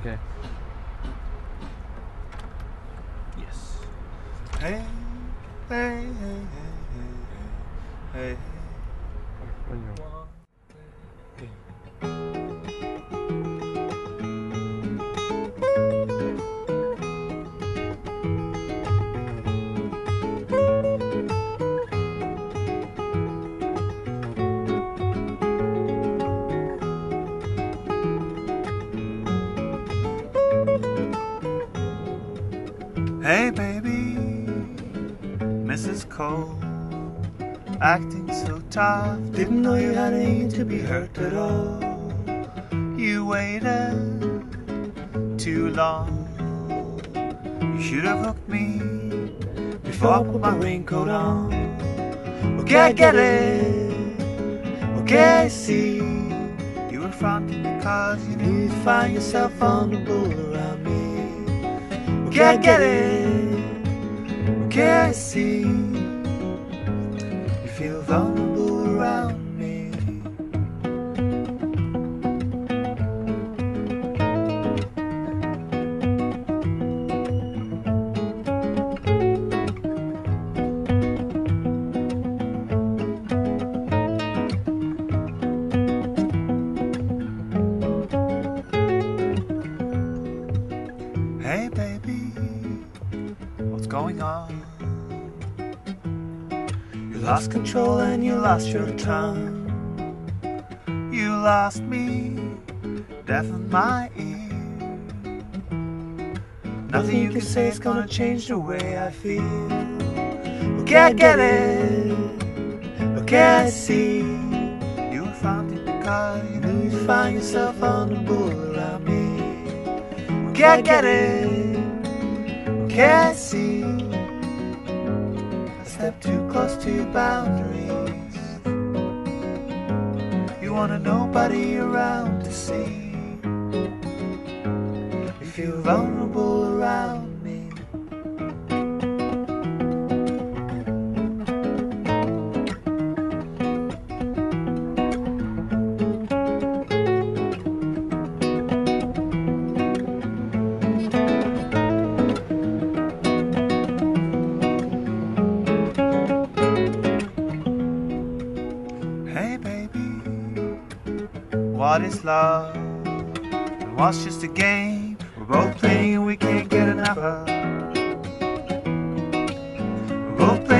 Okay. Yes. Hey, hey, hey, hey, hey, hey. Hey baby, Mrs. Cole, acting so tough, didn't know you had any to be hurt at all. You waited too long, you should have hooked me before I put my raincoat on. Okay, I get it, okay, I see, you were fronting because you knew you'd find yourself vulnerable around me. Okay, I get it, okay, I see, you feel vulnerable around me. Hey baby, what's going on? You lost control and you lost your tongue. You lost me, deafened my ear. Nothing you can say is gonna change the way I feel. Okay, I get it, okay, I see, you found it because you knew you'd find yourself vulnerable around me. Okay, I get it, okay, I see, I step too close to your boundaries. You wanted nobody around to see, you feel vulnerable around. What is love? And what's just a game we're both playing and we can't get enough of? We're both playing.